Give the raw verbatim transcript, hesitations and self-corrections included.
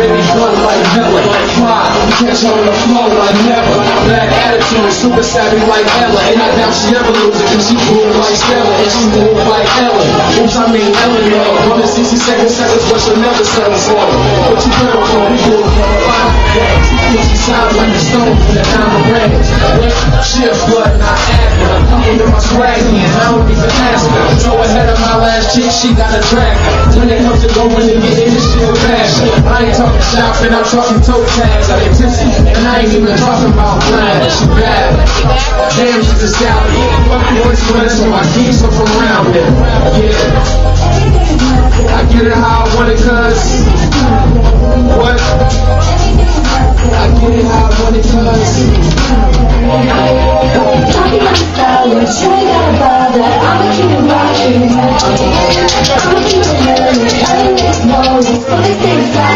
Baby, blunt like Hitler. Fly, you can't show on the floor like never. Bad attitude, super savvy like Ella. And I doubt she ever loses, cause she cool like Stella. And she move like Ellen. Oops, I mean Eleanor. Running sixty second seconds, but she'll never settle for it. What you better for? We do it for a lot. She sounds like a stone from the diamond rings. She a flood, not after. I'm into my swag, and I don't even ask her. Throw ahead of my last chick, she got a track. When it comes to going and getting this shit with passion, I ain't talking shopping, I'm talking toe tags. I ain't tipsy, and I ain't even talking about blind. She bad. Damn, she's a stallion. Fuck you, always running, so I keep her from around it. Yeah. I get it how I want it, cuz. What? I get it how I want it, cuz. Talking about flowers, you ain't gotta bother. I'ma keep it rockin'. I'ma keep it running. I ain't next moment. Fuck this thing.